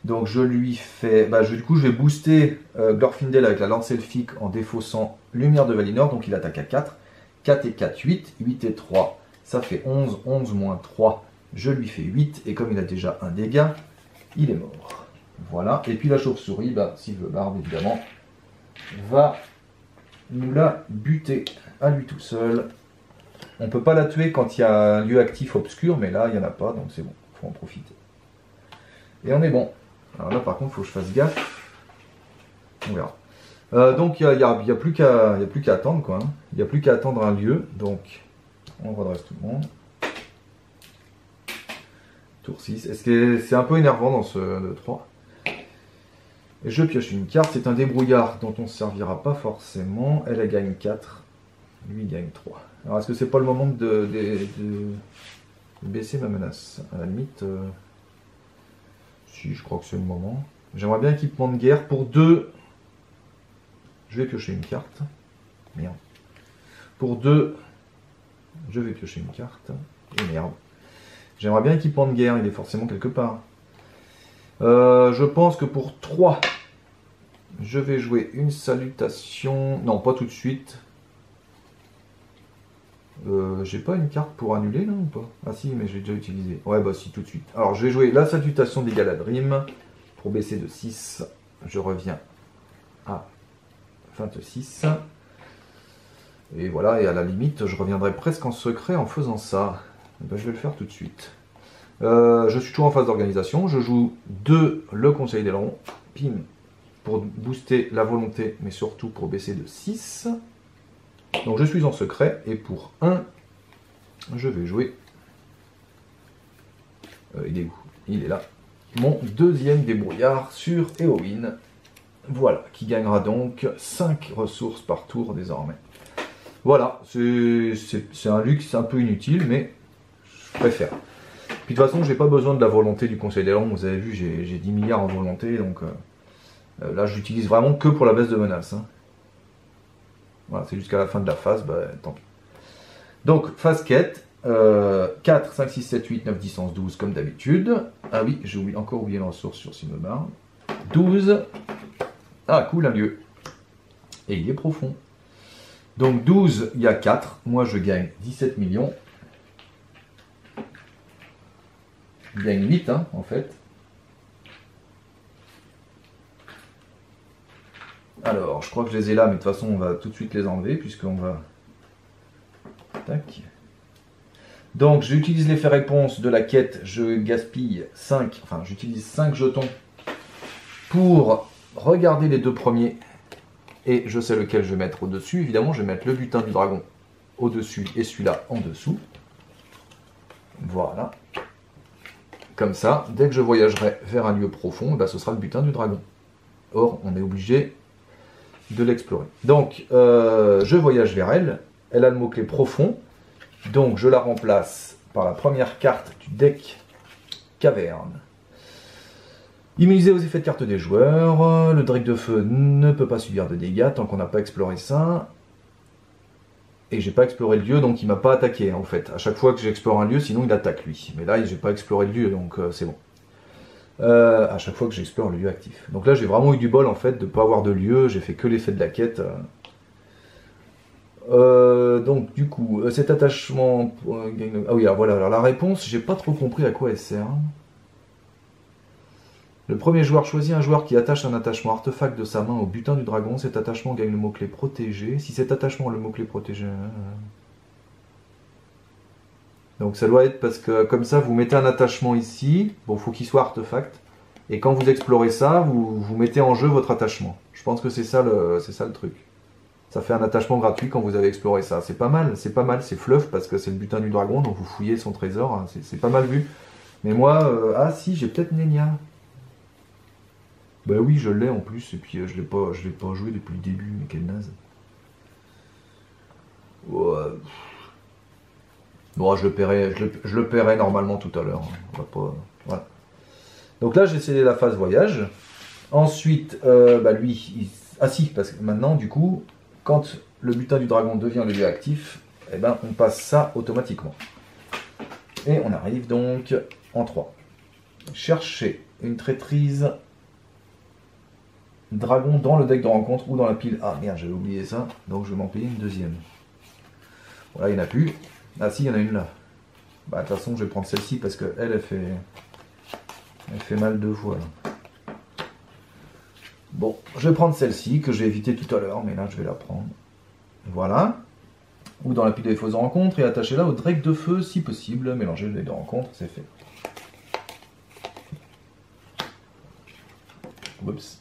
Donc je lui fais... Bah du coup, je vais booster Glorfindel avec la lance elfique en défaussant Lumière de Valinor. Donc il attaque à 4. 4 et 4, 8. 8 et 3, ça fait 11. 11 moins 3, je lui fais 8. Et comme il a déjà un dégât, il est mort. Voilà, et puis la chauve-souris, bah, Sylvebarbe évidemment, va nous la buter à lui tout seul. On ne peut pas la tuer quand il y a un lieu actif obscur, mais là il n'y en a pas, donc c'est bon, il faut en profiter. Et on est bon. Alors là par contre, il faut que je fasse gaffe. On verra. Donc il n'y a plus qu'à attendre, quoi. Il n'y a plus qu'à attendre un lieu, donc on redresse tout le monde. Tour 6. Est-ce que c'est un peu énervant dans ce 2-3 ? Je pioche une carte, c'est un débrouillard dont on ne se servira pas forcément. Elle gagne 4, lui gagne 3. Alors est-ce que c'est pas le moment de baisser ma menace? À la limite, si, je crois que c'est le moment. J'aimerais bien équipement de guerre pour 2. Je vais piocher une carte. Merde. Pour 2, je vais piocher une carte. Et merde. J'aimerais bien équipement de guerre, il est forcément quelque part. Je pense que pour 3, je vais jouer une salutation. Non, pas tout de suite. J'ai pas une carte pour annuler là ou pas? Ah si, mais je l'ai déjà utilisé. Ouais, bah si, tout de suite. Alors, je vais jouer la salutation des Galadrim. Pour baisser de 6, je reviens à 26. Et voilà, et à la limite, je reviendrai presque en secret en faisant ça. Ben, je vais le faire tout de suite. Je suis toujours en phase d'organisation, je joue 2 le conseil d'aileron, pim, pour booster la volonté, mais surtout pour baisser de 6. Donc je suis en secret, et pour 1, je vais jouer, il est où? Il est là, mon deuxième débrouillard sur Eowyn, voilà, qui gagnera donc 5 ressources par tour désormais. Voilà, c'est un luxe un peu inutile, mais je préfère. Puis de toute façon, j'ai pas besoin de la volonté du conseil des langues. Vous avez vu, j'ai 10 milliards en volonté, donc Là, j'utilise vraiment que pour la baisse de menace. Hein. Voilà, c'est jusqu'à la fin de la phase, bah, tant pis. Donc, phase quête, 4, 5, 6, 7, 8, 9, 10, 11, 12, comme d'habitude. Ah oui, j'ai encore oublié la ressource sur Sylvebarbe. 12. Ah, cool, un lieu. Et il est profond. Donc 12, il y a 4. Moi, je gagne 17 millions. Je gagne 8, hein, en fait. Alors, je crois que je les ai là, mais de toute façon, on va tout de suite les enlever, puisqu'on va... Tac. Donc, j'utilise l'effet réponse de la quête. Je gaspille 5, enfin, j'utilise 5 jetons pour regarder les deux premiers. Et je sais lequel je vais mettre au-dessus. Évidemment, je vais mettre le butin du dragon au-dessus et celui-là en dessous. Voilà. Comme ça, dès que je voyagerai vers un lieu profond, eh bien, ce sera le butin du dragon. Or, on est obligé de l'explorer. Donc, je voyage vers elle. Elle a le mot-clé profond. Donc, je la remplace par la première carte du deck caverne. Immunisé aux effets de carte des joueurs, le Drake de Feu ne peut pas subir de dégâts tant qu'on n'a pas exploré ça. Et j'ai pas exploré le lieu, donc il m'a pas attaqué en fait. À chaque fois que j'explore un lieu, sinon il attaque lui. Mais là, j'ai pas exploré le lieu, donc c'est bon. À chaque fois que j'explore le lieu actif. Donc là, j'ai vraiment eu du bol en fait de pas avoir de lieu. J'ai fait que l'effet de la quête. Donc du coup, cet attachement. Ah oui, alors voilà. Alors la réponse, j'ai pas trop compris à quoi elle sert. Le premier joueur choisit un joueur qui attache un attachement artefact de sa main au butin du dragon. Cet attachement gagne le mot-clé protégé. Si cet attachement a le mot-clé protégé... Donc ça doit être parce que comme ça, vous mettez un attachement ici. Bon, faut qu'il soit artefact. Et quand vous explorez ça, vous mettez en jeu votre attachement. Je pense que c'est ça le truc. Ça fait un attachement gratuit quand vous avez exploré ça. C'est pas mal, c'est pas mal. C'est fluff parce que c'est le butin du dragon, donc vous fouillez son trésor. Hein. C'est pas mal vu. Mais moi... ah si, j'ai peut-être Nénia. Bah oui, je l'ai en plus, et puis je l'ai pas joué depuis le début, mais quelle naze. Ouais. Bon, je le paierai normalement tout à l'heure. On va pas... Voilà. Donc là, j'ai essayé la phase voyage. Ensuite, bah lui... Ah si, parce que maintenant, du coup, quand le butin du dragon devient le lieu actif, eh ben, on passe ça automatiquement. Et on arrive donc en 3. Chercher une traîtrise... dragon dans le deck de rencontre ou dans la pile. Ah merde, j'avais oublié ça, donc je vais m'en payer une deuxième. Voilà, il n'y en a plus. Ah si, il y en a une là. Bah de toute façon, je vais prendre celle-ci parce que elle fait mal deux fois. Là. Bon, je vais prendre celle-ci que j'ai évitée tout à l'heure, mais là je vais la prendre. Voilà. Ou dans la pile des fausses rencontres et attachez-la au Drake de feu si possible. Mélangez les deux rencontres, c'est fait. Oups.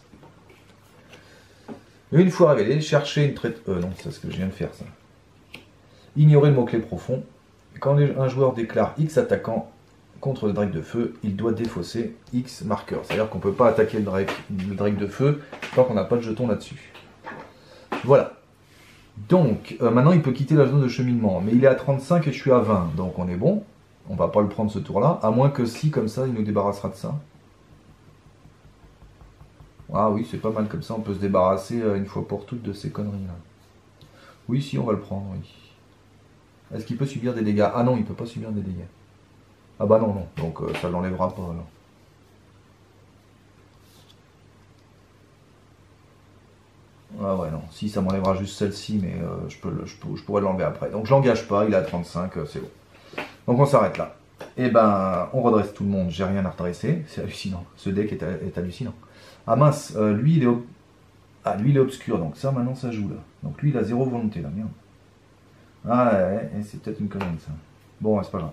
Une fois révélé, cherchez une traite... non, c'est ce que je viens de faire, ça. Ignorez le mot-clé profond. Quand un joueur déclare X attaquant contre le Drake de feu, il doit défausser X marqueur. C'est-à-dire qu'on ne peut pas attaquer le drake de feu tant qu'on n'a pas de jeton là-dessus. Voilà. Donc, maintenant, il peut quitter la zone de cheminement. Mais il est à 35 et je suis à 20. Donc, on est bon. On ne va pas le prendre ce tour-là. À moins que si, comme ça, il nous débarrassera de ça. Ah oui, c'est pas mal comme ça, on peut se débarrasser une fois pour toutes de ces conneries là. Oui, si, on va le prendre, oui. Est-ce qu'il peut subir des dégâts? Ah non, il peut pas subir des dégâts. Ah bah non, non, donc ça l'enlèvera pas alors. Ah ouais, non, si, ça m'enlèvera juste celle-ci, mais je pourrais l'enlever après. Donc je l'engage pas, il est à 35, c'est bon. Donc on s'arrête là. Et ben, on redresse tout le monde, j'ai rien à redresser, c'est hallucinant. Ce deck est hallucinant. Ah mince, lui il est obscur, donc ça maintenant ça joue là. Donc lui il a zéro volonté là, merde. Ah ouais, c'est peut-être une connerie ça. Bon, c'est pas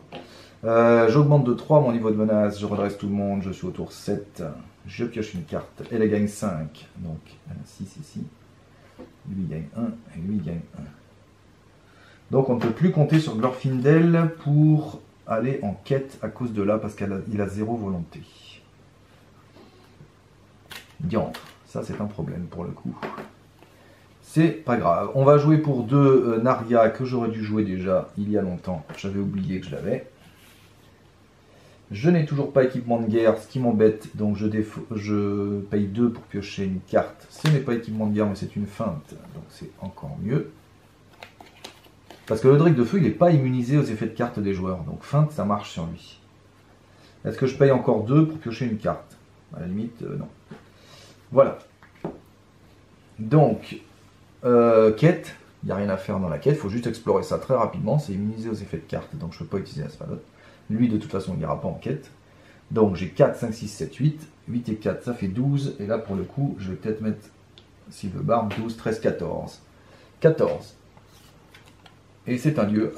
grave. J'augmente de 3 mon niveau de menace, je redresse tout le monde, je suis au tour 7. Je pioche une carte, elle gagne 5. Donc 6 ici. Lui il gagne 1, et lui il gagne 1. Donc on ne peut plus compter sur Glorfindel pour aller en quête à cause de là, parce qu'il a zéro volonté. Diantre, ça c'est un problème pour le coup. C'est pas grave. On va jouer pour 2 Narya que j'aurais dû jouer déjà il y a longtemps. J'avais oublié que je l'avais. Je n'ai toujours pas équipement de guerre, ce qui m'embête, donc je paye 2 pour piocher une carte. Ce n'est pas équipement de guerre, mais c'est une feinte, donc c'est encore mieux. Parce que le Drake de Feu, il n'est pas immunisé aux effets de carte des joueurs, donc feinte, ça marche sur lui. Est-ce que je paye encore 2 pour piocher une carte? À la limite, non. Voilà. Donc, quête, il n'y a rien à faire dans la quête, il faut juste explorer ça très rapidement, c'est immunisé aux effets de carte, donc je ne peux pas utiliser Asfaloth. Lui, de toute façon, il n'ira pas en quête. Donc, j'ai 4, 5, 6, 7, 8. 8 et 4, ça fait 12. Et là, pour le coup, je vais peut-être mettre, Sylvebarbe, 12, 13, 14. 14. Et c'est un lieu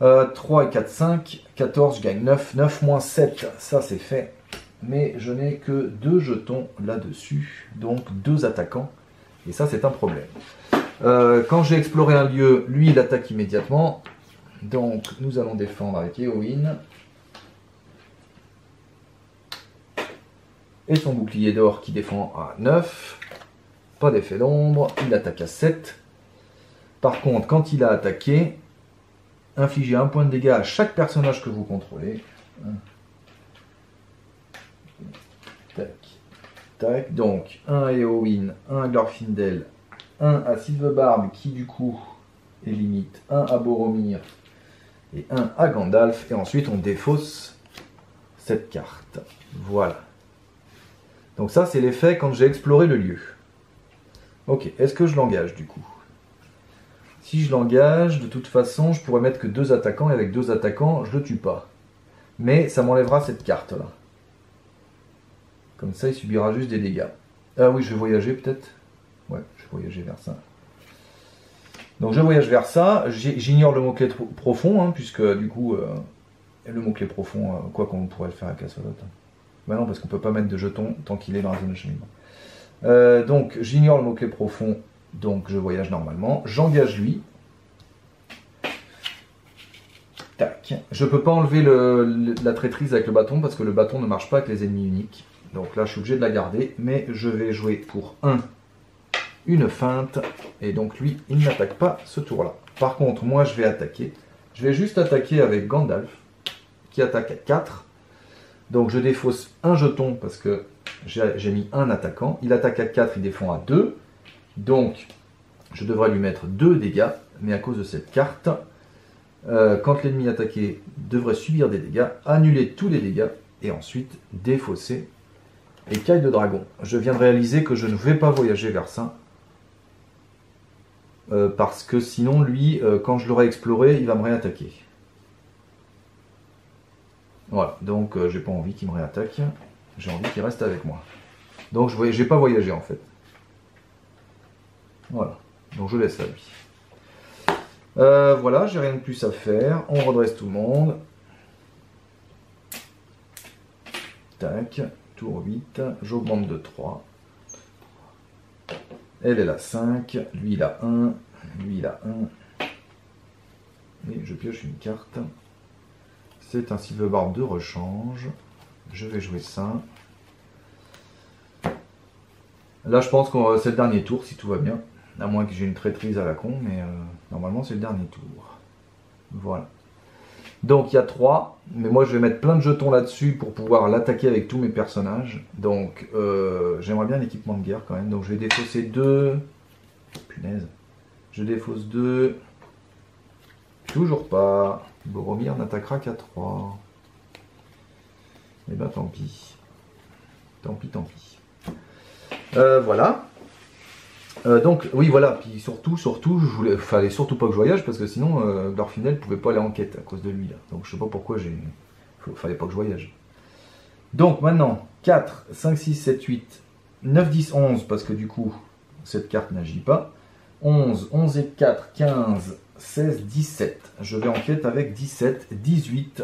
à 3. 3 et 4, 5. 14, je gagne 9. 9 moins 7, ça c'est fait. Mais je n'ai que 2 jetons là-dessus. Donc, 2 attaquants. Et ça, c'est un problème. Quand j'ai exploré un lieu, lui, il attaque immédiatement. Donc, nous allons défendre avec Eowyn. Et son bouclier d'or qui défend à 9. Pas d'effet d'ombre. Il attaque à 7. Par contre, quand il a attaqué, infligez un point de dégâts à chaque personnage que vous contrôlez. Tac. Tac. Donc, 1 à Eowyn, 1 à Glorfindel, 1 à Sylvebarbe qui, du coup, est limite. 1 à Boromir. Et 1 à Gandalf, et ensuite on défausse cette carte. Voilà. Donc ça c'est l'effet quand j'ai exploré le lieu. Ok, est-ce que je l'engage du coup? Si je l'engage, de toute façon je pourrais mettre que 2 attaquants, et avec 2 attaquants je le tue pas. Mais ça m'enlèvera cette carte là. Comme ça il subira juste des dégâts. Ah oui, je vais voyager peut-être. Ouais, je vais voyager vers ça. Donc je voyage vers ça, j'ignore le mot-clé profond, hein, puisque du coup, le mot-clé profond, quoi qu'on pourrait le faire avec Asfaloth. Bah non, parce qu'on ne peut pas mettre de jeton tant qu'il est dans la zone de cheminement. Donc j'ignore le mot-clé profond, donc je voyage normalement. J'engage lui. Tac. Je ne peux pas enlever la traîtrise avec le bâton, parce que le bâton ne marche pas avec les ennemis uniques. Donc là, je suis obligé de la garder, mais je vais jouer pour 1. Une feinte, et donc lui, il n'attaque pas ce tour-là. Par contre, moi, je vais attaquer. Je vais juste attaquer avec Gandalf, qui attaque à 4. Donc, je défausse un jeton, parce que j'ai mis un attaquant. Il attaque à 4, il défend à 2. Donc, je devrais lui mettre 2 dégâts, mais à cause de cette carte, quand l'ennemi attaqué devrait subir des dégâts, annuler tous les dégâts, et ensuite défausser écaille de dragon. Je viens de réaliser que je ne vais pas voyager vers ça. Parce que sinon, lui, quand je l'aurai exploré, il va me réattaquer. Voilà, donc j'ai pas envie qu'il me réattaque. J'ai envie qu'il reste avec moi. Donc je n'ai pas voyagé, en fait. Voilà, donc je laisse à lui. Voilà, j'ai rien de plus à faire. On redresse tout le monde. Tac, tour 8. J'augmente de 3. Elle est là 5, lui il a 1, lui il a 1. Et je pioche une carte. C'est un Sylvebarbe de rechange. Je vais jouer ça. Là je pense que c'est le dernier tour si tout va bien. À moins que j'ai une traîtrise à la con, mais normalement c'est le dernier tour. Voilà. Donc il y a 3, mais moi je vais mettre plein de jetons là-dessus pour pouvoir l'attaquer avec tous mes personnages. Donc j'aimerais bien l'équipement de guerre quand même. Donc je vais défausser 2. Punaise. Je défausse 2. Toujours pas. Boromir n'attaquera qu'à 3. Eh ben tant pis. Tant pis, tant pis. Voilà. Donc oui voilà, puis surtout, fallait surtout pas que je voyage parce que sinon Glorfindel pouvait pas aller en quête à cause de lui là. Donc je sais pas pourquoi fallait pas que je voyage. Donc maintenant, 4, 5, 6, 7, 8, 9, 10, 11, parce que du coup, cette carte n'agit pas. 11, 11 et 4, 15, 16, 17. Je vais en quête avec 17, 18,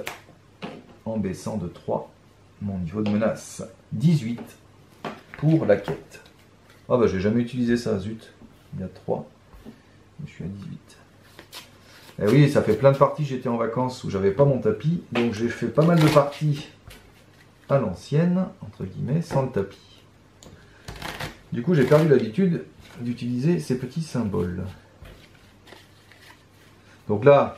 en baissant de 3 mon niveau de menace. 18 pour la quête. Ah bah j'ai jamais utilisé ça, zut, il y a 3, je suis à 18. Et oui, ça fait plein de parties, j'étais en vacances où j'avais pas mon tapis, donc j'ai fait pas mal de parties à l'ancienne, entre guillemets, sans le tapis. Du coup j'ai perdu l'habitude d'utiliser ces petits symboles. Donc là,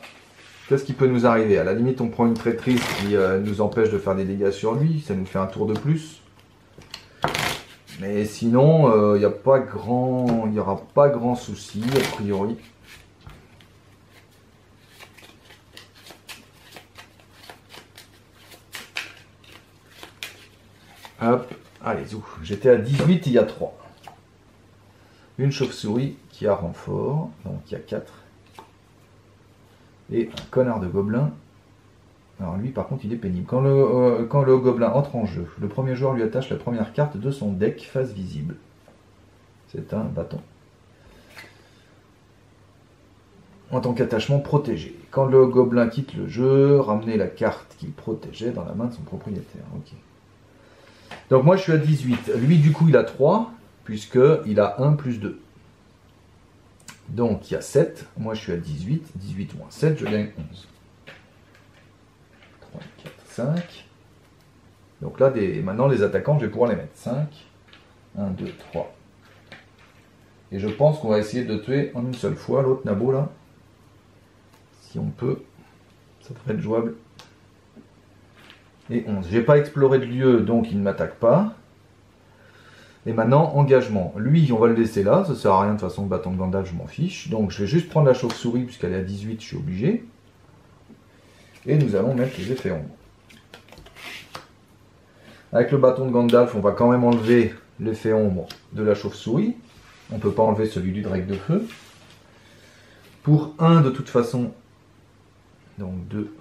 Qu'est-ce qui peut nous arriver? À la limite, on prend une traîtrise qui nous empêche de faire des dégâts sur lui. Ça nous fait un tour de plus. Mais sinon, il n'y a pas grand... y aura pas grand souci, a priori. Hop, allez, zou. J'étais à 18, il y a 3. Une chauve-souris qui a renfort, donc il y a 4. Et un connard de gobelin. Alors lui, par contre, il est pénible. Quand le gobelin entre en jeu, le premier joueur lui attache la première carte de son deck face visible. C'est un bâton. En tant qu'attachement protégé. Quand le gobelin quitte le jeu, ramenez la carte qu'il protégeait dans la main de son propriétaire. Ok. Donc moi je suis à 18. Lui du coup il a 3, puisqu'il a 1 plus 2. Donc il y a 7. Moi je suis à 18. 18 moins 7, je gagne 11. 3, 4, 5. Donc là, maintenant les attaquants, je vais pouvoir les mettre. 5, 1, 2, 3. Et je pense qu'on va essayer de tuer en une seule fois l'autre nabo là. Si on peut, ça devrait être jouable. Et 11. J'ai pas exploré de lieu, donc il ne m'attaque pas. Et maintenant, engagement. Lui, on va le laisser là. Ça sert à rien, de toute façon, le bâton de bandage, je m'en fiche. Donc, je vais juste prendre la chauve-souris, puisqu'elle est à 18, je suis obligé. Et nous allons mettre les effets ombres. Avec le bâton de Gandalf, on va quand même enlever l'effet ombre de la chauve-souris. On ne peut pas enlever celui du Drake de Feu. Pour 1, de toute façon, donc 2...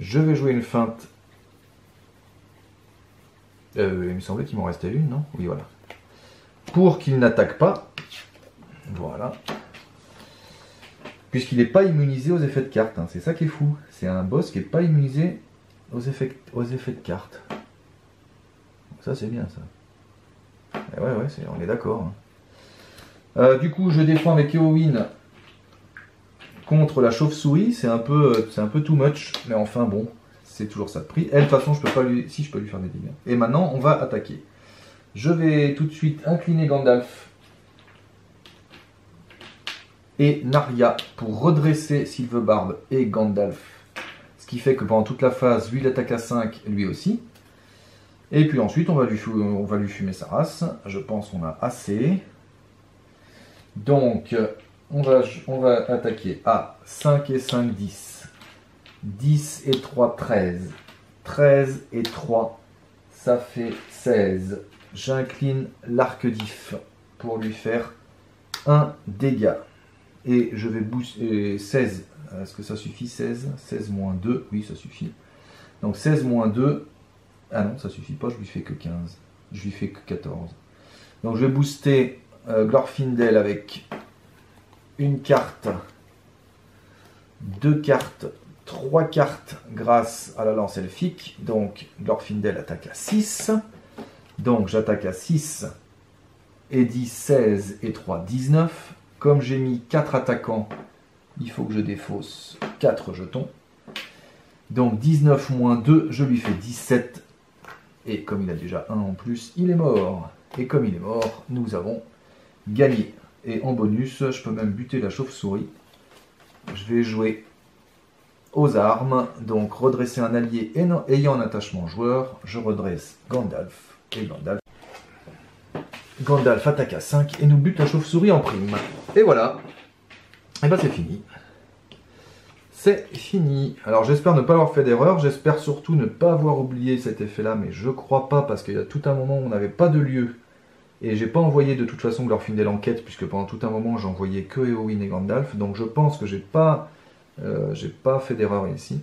Je vais jouer une feinte. Il me semblait qu'il m'en restait une, non? Oui, voilà. Pour qu'il n'attaque pas. Voilà. Puisqu'il n'est pas immunisé aux effets de carte. Hein. C'est ça qui est fou. C'est un boss qui n'est pas immunisé aux effets de carte. Donc ça, c'est bien, ça. Et ouais, on est d'accord. Hein. Du coup, je défends avec Eowyn. Contre la chauve-souris, c'est un peu too much, mais enfin bon, c'est toujours ça de prix. Elle, de toute façon, je peux pas lui... Si, je peux lui faire des dégâts. Et maintenant, on va attaquer. Je vais tout de suite incliner Gandalf et Narya pour redresser Sylvebarbe et Gandalf. Ce qui fait que pendant toute la phase, lui, il attaque à 5, lui aussi. Et puis ensuite, on va lui fumer sa race. Je pense qu'on a assez. Donc... On va attaquer à 5 et 5, 10. 10 et 3, 13. 13 et 3, ça fait 16. J'incline l'arc-diff pour lui faire un dégât. Et je vais booster 16. Est-ce que ça suffit 16 16 moins 2, oui ça suffit. Donc 16 moins 2. Ah non, ça suffit pas, je lui fais que 15. Je lui fais que 14. Donc je vais booster Glorfindel avec... une carte, deux cartes, trois cartes grâce à la lance elfique. Donc Glorfindel attaque à 6. Donc j'attaque à 6 et 10, 16 et 3, 19. Comme j'ai mis 4 attaquants, il faut que je défausse 4 jetons. Donc 19 moins 2, je lui fais 17. Et comme il a déjà 1 en plus, il est mort. Et comme il est mort, nous avons gagné. Et en bonus, je peux même buter la chauve-souris. Je vais jouer aux armes. Donc, redresser un allié ayant un attachement joueur. Je redresse Gandalf. Et Gandalf attaque à 5 et nous bute la chauve-souris en prime. Et voilà. Et ben, c'est fini. C'est fini. Alors, j'espère ne pas avoir fait d'erreur. J'espère surtout ne pas avoir oublié cet effet-là. Mais je crois pas parce qu'il y a tout un moment où on n'avait pas de lieu. Et j'ai pas envoyé de toute façon Glorfindel en quête, puisque pendant tout un moment j'envoyais que Eowyn et Gandalf, donc je pense que j'ai pas fait d'erreur ici.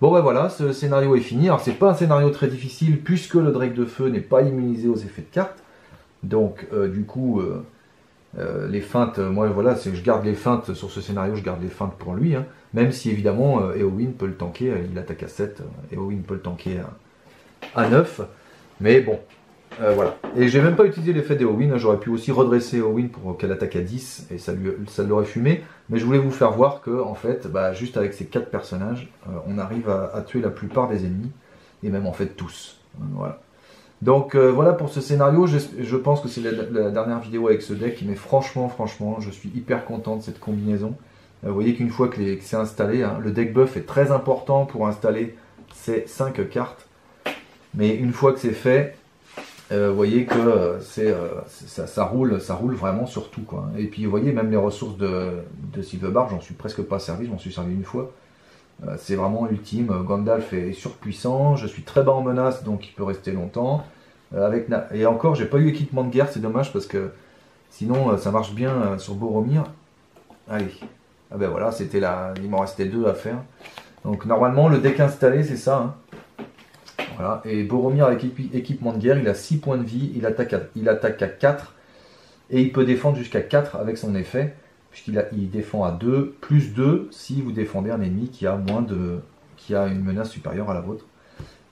Bon ben voilà, ce scénario est fini. Alors c'est pas un scénario très difficile, puisque le Drake de Feu n'est pas immunisé aux effets de carte. Donc du coup, les feintes, moi voilà, je garde les feintes sur ce scénario, je garde les feintes pour lui, hein, même si évidemment Eowyn peut le tanker, il attaque à 7, Eowyn peut le tanker à 9, mais bon... voilà. Et j'ai même pas utilisé l'effet d'Eowyn, hein. J'aurais pu aussi redresser Eowyn pour qu'elle attaque à 10 et ça l'aurait fumé, mais je voulais vous faire voir que en fait, bah, juste avec ces 4 personnages, on arrive à tuer la plupart des ennemis, et même en fait tous. Voilà. Donc voilà pour ce scénario, je pense que c'est la dernière vidéo avec ce deck, mais franchement, je suis hyper content de cette combinaison. Vous voyez qu'une fois que c'est installé, hein, le deck buff est très important pour installer ces 5 cartes. Mais une fois que c'est fait, vous voyez que ça roule vraiment sur tout, quoi. Et puis vous voyez, même les ressources de Sylvebarbe, j'en suis presque pas servi, je m'en suis servi une fois. C'est vraiment ultime. Gandalf est surpuissant, je suis très bas en menace, donc il peut rester longtemps. Et encore, j'ai pas eu équipement de guerre, c'est dommage parce que sinon ça marche bien sur Boromir. Allez, ah ben voilà, c'était là, il m'en restait 2 à faire. Donc normalement, le deck installé, c'est ça, hein. Voilà, et Boromir avec équipement de guerre, il a 6 points de vie, il attaque à 4, et il peut défendre jusqu'à 4 avec son effet, puisqu'il défend à 2, plus 2 si vous défendez un ennemi qui a une menace supérieure à la vôtre.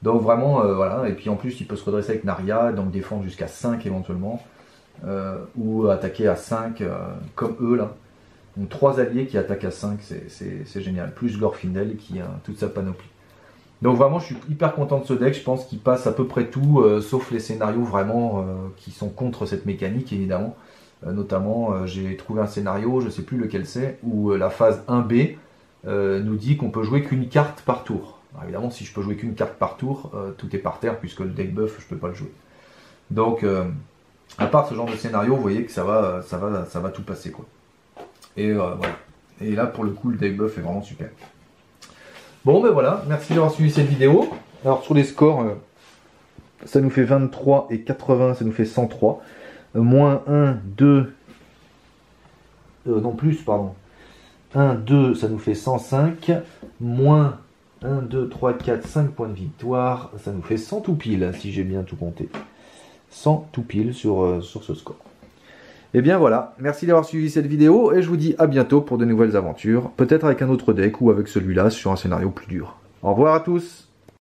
Donc vraiment, voilà, et puis en plus il peut se redresser avec Narya, donc défendre jusqu'à 5 éventuellement, ou attaquer à 5, comme eux là. Donc 3 alliés qui attaquent à 5, c'est génial, plus Glorfindel qui a toute sa panoplie. Donc vraiment, je suis hyper content de ce deck, je pense qu'il passe à peu près tout, sauf les scénarios vraiment qui sont contre cette mécanique, évidemment. Notamment, j'ai trouvé un scénario, je ne sais plus lequel c'est, où la phase 1B nous dit qu'on peut jouer qu'une carte par tour. Alors, évidemment, si je peux jouer qu'une carte par tour, tout est par terre, puisque le deck buff, je ne peux pas le jouer. Donc, à part ce genre de scénario, vous voyez que ça va tout passer, quoi. Et voilà. Et là, pour le coup, le deck buff est vraiment super. Bon ben voilà, merci d'avoir suivi cette vidéo. Alors sur les scores, ça nous fait 23 et 80, ça nous fait 103. Moins 1, 2, non plus, pardon. 1, 2, ça nous fait 105. Moins 1, 2, 3, 4, 5 points de victoire. Ça nous fait 100 tout pile, si j'ai bien tout compté. 100 tout pile sur ce score. Et bien voilà, merci d'avoir suivi cette vidéo et je vous dis à bientôt pour de nouvelles aventures, peut-être avec un autre deck ou avec celui-là sur un scénario plus dur. Au revoir à tous!